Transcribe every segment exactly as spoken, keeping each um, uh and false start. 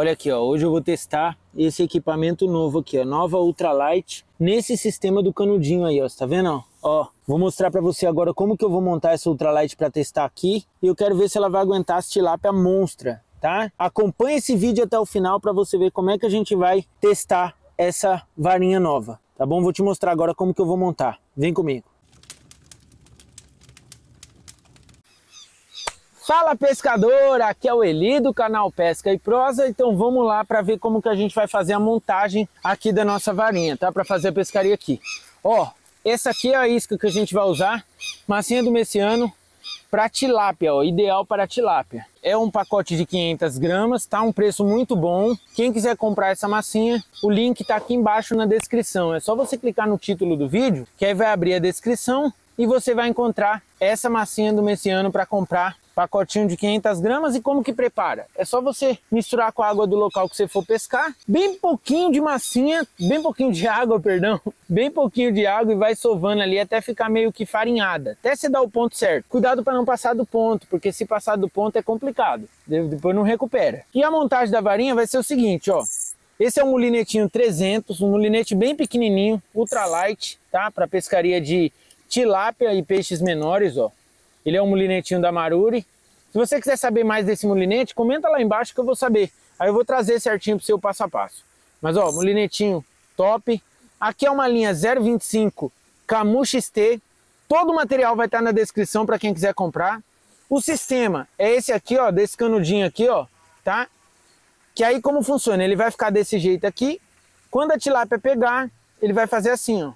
Olha aqui, ó, hoje eu vou testar esse equipamento novo aqui, ó, nova ultralight, nesse sistema do canudinho aí, ó, você tá vendo? Ó, vou mostrar pra você agora como que eu vou montar essa ultralight pra testar aqui, e eu quero ver se ela vai aguentar a tilápia monstra, tá? Acompanha esse vídeo até o final pra você ver como é que a gente vai testar essa varinha nova, tá bom? Vou te mostrar agora como que eu vou montar, vem comigo. Fala pescador, aqui é o Eli do canal Pesca e Prosa, então vamos lá para ver como que a gente vai fazer a montagem aqui da nossa varinha, tá? Para fazer a pescaria aqui. Ó, essa aqui é a isca que a gente vai usar, massinha do Messiano para tilápia, ó, ideal para tilápia. É um pacote de quinhentas gramas, tá? Um preço muito bom. Quem quiser comprar essa massinha, o link tá aqui embaixo na descrição. É só você clicar no título do vídeo, que aí vai abrir a descrição e você vai encontrar essa massinha do Messiano para comprar. Pacotinho de quinhentas gramas. E como que prepara? É só você misturar com a água do local que você for pescar, bem pouquinho de massinha, bem pouquinho de água, perdão, bem pouquinho de água, e vai sovando ali até ficar meio que farinhada, até você dar o ponto certo. Cuidado para não passar do ponto, porque se passar do ponto é complicado, depois não recupera. E a montagem da varinha vai ser o seguinte, ó. Esse é um mulinetinho trezentos, um mulinete bem pequenininho, ultralight, tá? Para pescaria de tilápia e peixes menores, ó. Ele é um mulinetinho da Maruri. Se você quiser saber mais desse mulinete, comenta lá embaixo que eu vou saber. Aí eu vou trazer certinho para o seu passo a passo. Mas ó, mulinetinho top. Aqui é uma linha zero vinte e cinco Camus X T. Todo o material vai estar na descrição para quem quiser comprar. O sistema é esse aqui, ó, desse canudinho aqui, ó, tá? Que aí como funciona? Ele vai ficar desse jeito aqui. Quando a tilápia pegar, ele vai fazer assim, ó.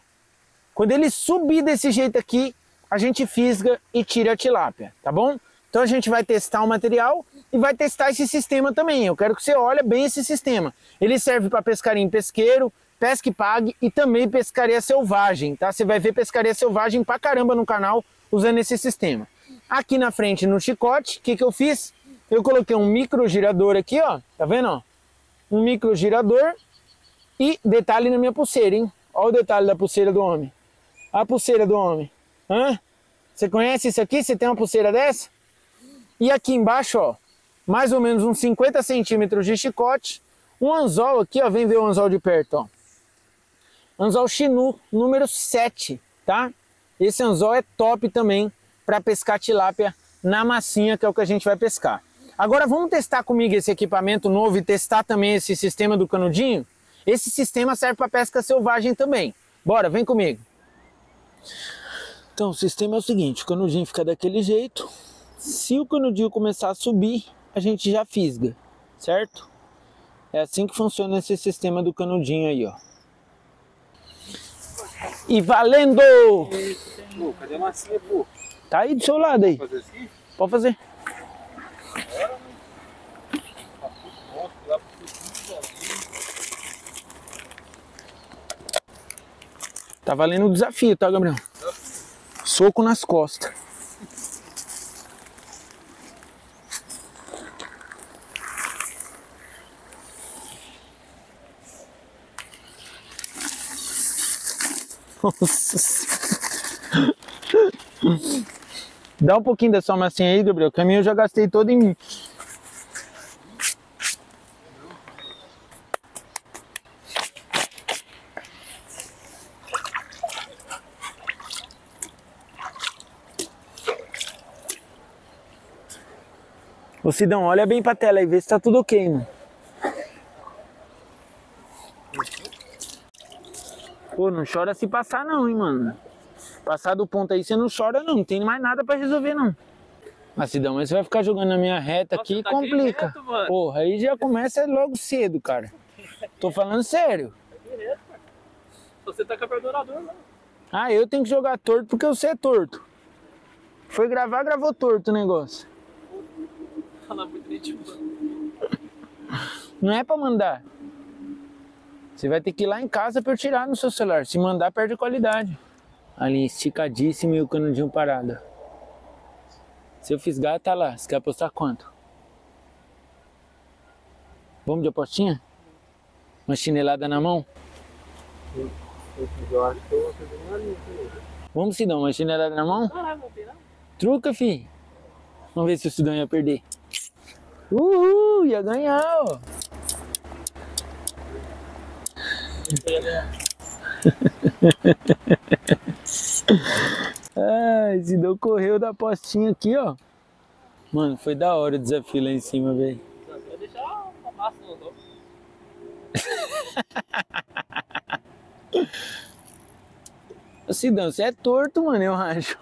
Quando ele subir desse jeito aqui, a gente fisga e tira a tilápia, tá bom? Então a gente vai testar o material e vai testar esse sistema também. Eu quero que você olhe bem esse sistema. Ele serve para pescaria em pesqueiro, pesque pague e também pescaria selvagem, tá? Você vai ver pescaria selvagem pra caramba no canal usando esse sistema. Aqui na frente no chicote, o que, que eu fiz? Eu coloquei um micro girador aqui, ó, tá vendo? Ó? Um micro girador e detalhe na minha pulseira, hein? Olha o detalhe da pulseira do homem. A pulseira do homem. Hã? Você conhece isso aqui? Você tem uma pulseira dessa? E aqui embaixo, ó, mais ou menos uns cinquenta centímetros de chicote. Um anzol aqui, ó, vem ver o anzol de perto, ó. Anzol chinu, número sete, tá? Esse anzol é top também para pescar tilápia na massinha, que é o que a gente vai pescar. Agora vamos testar comigo esse equipamento novo e testar também esse sistema do canudinho? Esse sistema serve para pesca selvagem também. Bora, vem comigo. Então o sistema é o seguinte, o canudinho fica daquele jeito, se o canudinho começar a subir, a gente já fisga, certo? É assim que funciona esse sistema do canudinho aí, ó. E valendo! Pô, cadê a massinha, pô? Tá aí do seu lado aí. Pode fazer assim? Pode fazer. Tá valendo o desafio, tá, Gabriel? Soco nas costas. Nossa. Dá um pouquinho da sua massinha aí, Gabriel. O caminho eu já gastei todo em mim. Ô Cidão, olha bem pra tela e vê se tá tudo ok, mano. Pô, não chora se passar não, hein, mano. Passar do ponto aí, você não chora não, não tem mais nada pra resolver não. Mas Cidão, mas você vai ficar jogando na minha reta. Nossa, aqui e tá complica. Direto, mano. Porra, aí já começa logo cedo, cara. Tô falando sério. Tá direto, cara. Você tá com a perdurador, mano. Ah, eu tenho que jogar torto porque você é torto. Foi gravar, gravou torto o negócio. Não é pra mandar. Você vai ter que ir lá em casa pra eu tirar no seu celular. Se mandar, perde qualidade. Ali, esticadíssimo e o canudinho parado. Se eu fisgar, tá lá. Você quer apostar quanto? Vamos de apostinha? Uma chinelada na mão? Eu acho que eu vou fazer uma linha. Vamos, Cidão, uma chinelada na mão? Truca, fi. Vamos ver se o Cidão ia perder. Uhul, ia ganhar, ó. Ai, Cidão correu da postinha aqui, ó. Mano, foi da hora o desafio lá em cima, velho. Vou deixar uma massa no outro. Cidão, você é torto, mano, eu acho.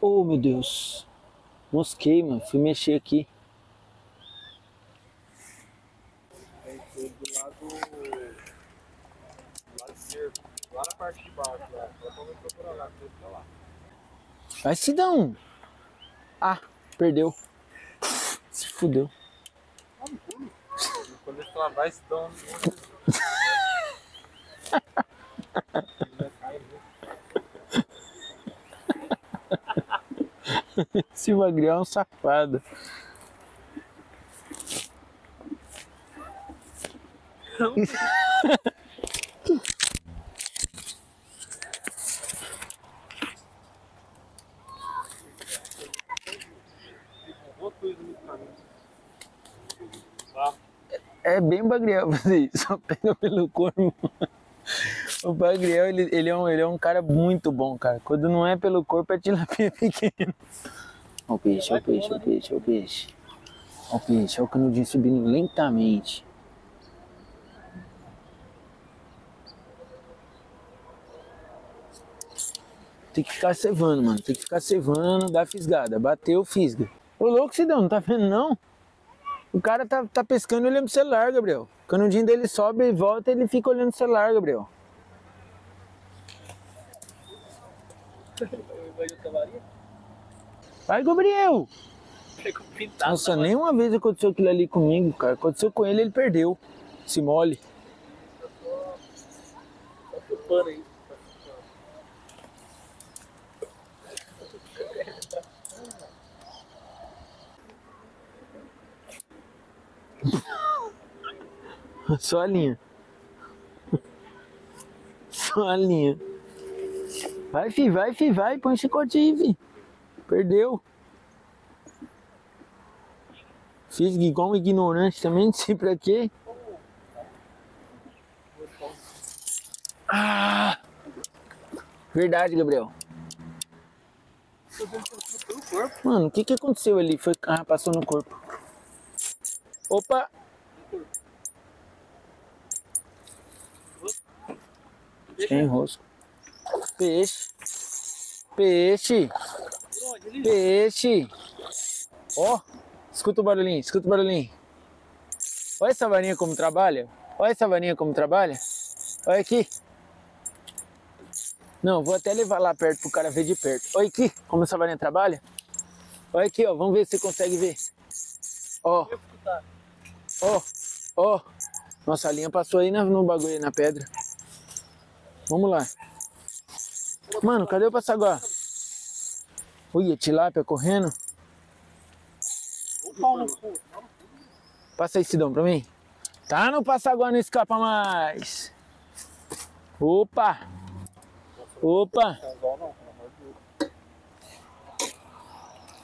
Oh, meu Deus. Mosquei, mano. Fui mexer aqui. Aí foi do lado... Do lado cerco. Lá na parte de baixo, lá. Vamos procurar lá, porque tá lá. Vai, Cidão! Ah, perdeu. Se fudeu. Quando ele travar, Cidão... Esse Magrião é um safado. É bem Bagriel fazer isso, só pega pelo corpo. O Gabriel, ele, ele, é um, ele é um cara muito bom, cara. Quando não é pelo corpo, é tilapia pequena. Olha o peixe, olha o peixe, olha o peixe, olha o peixe. Olha o peixe, olha o canudinho subindo lentamente. Tem que ficar cevando, mano. Tem que ficar cevando, dá fisgada. Bateu, fisga. Ô, louco, Cidão, não tá vendo, não? O cara tá, tá pescando olhando pro celular, Gabriel. O canudinho dele sobe e volta, ele fica olhando pro celular, Gabriel. Vai, Gabriel! Nossa, nem uma vez aconteceu aquilo ali comigo, cara. Aconteceu com ele, ele perdeu. Se mole. Só a linha. Só a linha. Vai, fi, vai, fi, vai. Põe chicote aí, fi. Perdeu. Fiz igual um ignorante também, não sei pra quê. Ah! Verdade, Gabriel. Mano, o que que aconteceu ali? Foi... Ah, passou no corpo. Opa! Tem enrosco. Peixe. Peixe. Peixe. Ó, oh, escuta o barulhinho, escuta o barulhinho. Olha essa varinha como trabalha. Olha essa varinha como trabalha. Olha aqui. Não, vou até levar lá perto pro cara ver de perto. Olha aqui como essa varinha trabalha. Olha aqui, ó, vamos ver se você consegue ver. Ó. Ó, ó. Nossa, a linha passou aí no, no bagulho, aí na pedra. Vamos lá. Mano, cadê o passaguá? Ui, tilápia correndo. Passa aí, Cidão, pra mim. Tá no passaguá, não escapa mais. Opa. Opa.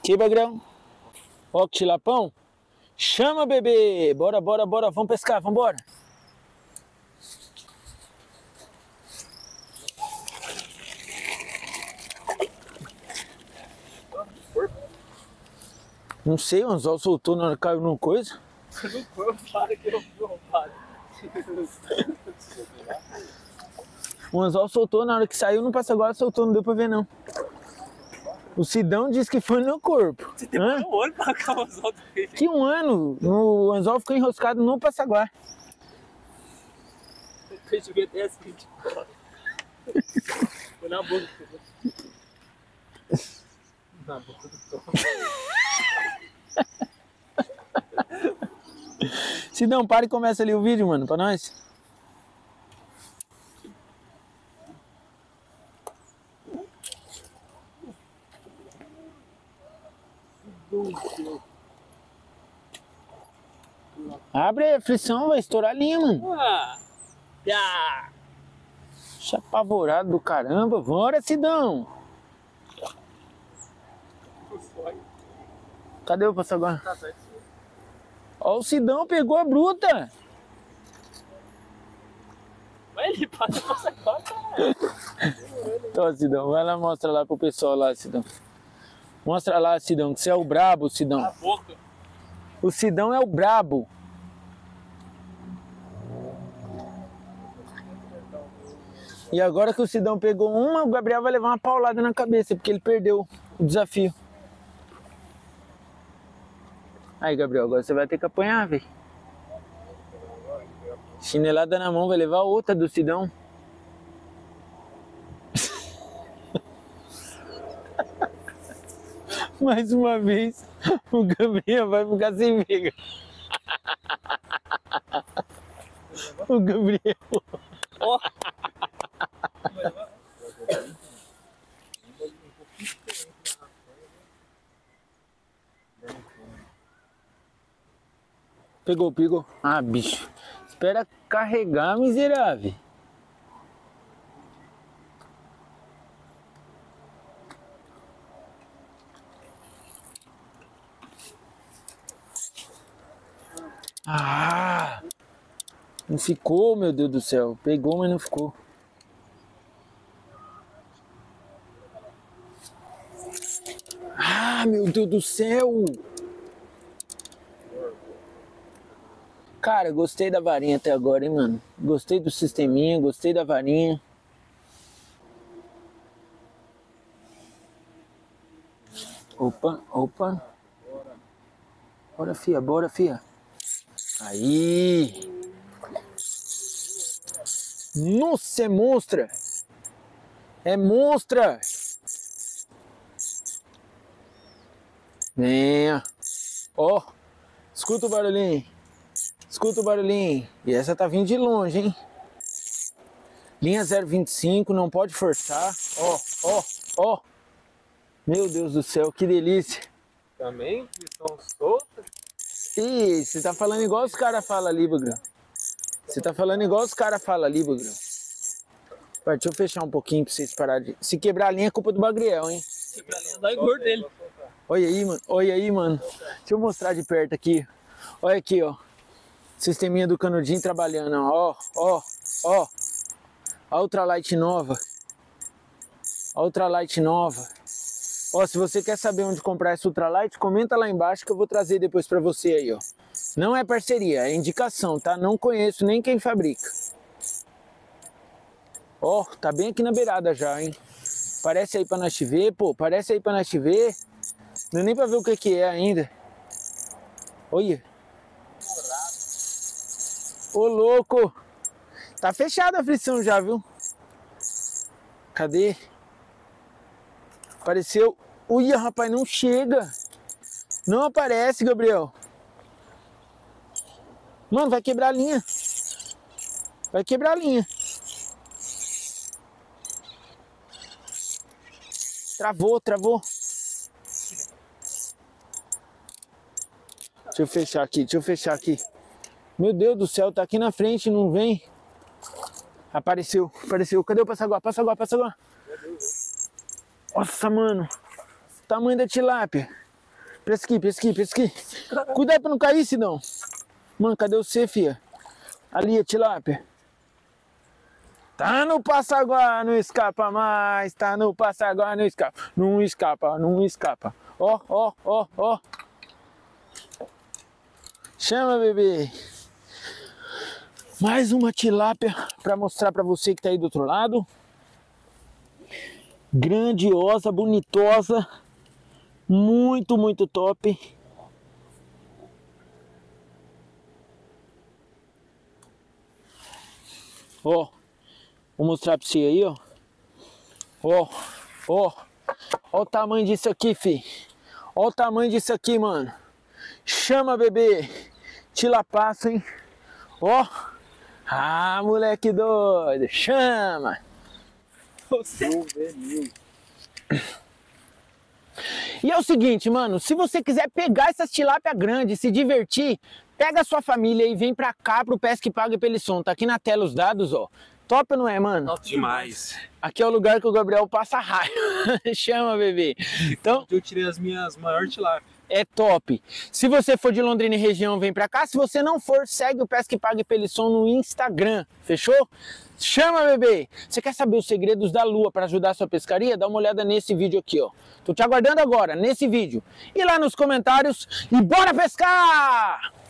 Que bagrão. Ó, que tilapão. Chama, bebê. Bora, bora, bora. Vamos pescar, vambora. Não sei, o anzol soltou na hora que caiu numa coisa. Não foi o padre que eu fui, o padre. O anzol soltou na hora que saiu no passaguá, soltou, não deu pra ver não. O Cidão disse que foi no corpo. Você tem um olho pra cá o anzol do peixe. Que um ano, o anzol ficou enroscado no passaguá. O peixe veio até as vinte e quatro horas. Foi na boca do peixe. Na boca do peixe. Cidão, para e começa ali o vídeo, mano, pra nós. Abre a frição, vai estourar a linha, mano. Deixa apavorado do caramba. Bora, Cidão. Cadê o passaguá? Tá, tá. Ó, o Cidão pegou a bruta. Vai ele, passa o passaguá, cara. Então, Cidão, vai lá, mostra lá pro pessoal lá, Cidão. Mostra lá, Cidão, que você é o brabo, Cidão. A boca. O Cidão é o brabo. E agora que o Cidão pegou uma, o Gabriel vai levar uma paulada na cabeça, porque ele perdeu o desafio. Aí, Gabriel, agora você vai ter que apanhar, velho. Chinelada na mão, vai levar outra do Cidão. Mais uma vez, o Gabriel vai ficar sem briga. O Gabriel... Oh. Pegou, pegou. Ah, bicho. Espera carregar, miserável. Ah! Não ficou, meu Deus do céu. Pegou, mas não ficou. Ah, meu Deus do céu! Cara, gostei da varinha até agora, hein, mano? Gostei do sisteminha, gostei da varinha. Opa, opa. Bora, fia, bora, fia. Aí! Nossa, é monstra! É monstra! Venha! Ó! Oh, escuta o barulhinho! Escuta o barulhinho! E essa tá vindo de longe, hein? Linha zero vinte e cinco, não pode forçar! Ó, ó, ó! Meu Deus do céu, que delícia! Também? Estão soltas? Ih, você tá falando igual os caras falam ali, Bagrão. Você tá falando igual os caras falam ali, Bagrão. Vai, deixa eu fechar um pouquinho pra vocês pararem de... Se quebrar a linha é culpa do Gabriel, hein? Se quebrar a linha dá engordo dele. Olha aí, mano. Olha aí, mano. Deixa eu mostrar de perto aqui. Olha aqui, ó. Sisteminha do canudinho trabalhando, ó. Ó, ó. A ultralight nova. A ultralight nova. Ó, se você quer saber onde comprar essa ultralight, comenta lá embaixo que eu vou trazer depois pra você aí, ó. Não é parceria, é indicação, tá? Não conheço nem quem fabrica. Ó, tá bem aqui na beirada já, hein? Parece aí pra nós te ver, pô. Parece aí pra nós te ver. Não é nem pra ver o que que é ainda. Olha. Ô, louco. Tá fechada a frição já, viu? Cadê? Apareceu. Ui, rapaz, não chega. Não aparece, Gabriel. Mano, vai quebrar a linha. Vai quebrar a linha. Travou, travou. Deixa eu fechar aqui, deixa eu fechar aqui. Meu Deus do céu, tá aqui na frente, não vem. Apareceu, apareceu. Cadê o passaguá? Passaguá, passaguá. Nossa, mano. Tamanho da tilápia. Pesque, pesque, pesque. Cuidado pra não cair, Cidão. Mano, cadê você, fia? Ali, a tilápia. Tá no passaguá, não escapa mais. Tá no passaguá, não escapa. Não escapa, não escapa. Ó, ó, ó, ó. Chama, bebê. Mais uma tilápia pra mostrar pra você que tá aí do outro lado. Grandiosa, bonitosa, muito, muito top. Ó, vou mostrar pra você aí, ó. Ó, ó, ó o tamanho disso aqui, fi. Ó o tamanho disso aqui, mano. Chama, bebê. Tilapaço, hein. Ó. Ah, moleque doido. Chama. Você... E é o seguinte, mano, se você quiser pegar essas tilápia grande e se divertir, pega a sua família e vem pra cá pro Pesque Pague Pelisson. Tá aqui na tela os dados, ó. Top, não é, mano? Top demais. Aqui é o lugar que o Gabriel passa raio. Chama, bebê. Então, eu tirei as minhas maiores tilápia. É top. Se você for de Londrina e região, vem pra cá. Se você não for, segue o Pesque Pague Pelisson no Instagram. Fechou? Chama, bebê. Você quer saber os segredos da lua para ajudar a sua pescaria? Dá uma olhada nesse vídeo aqui, ó. Tô te aguardando agora, nesse vídeo. E lá nos comentários. E bora pescar!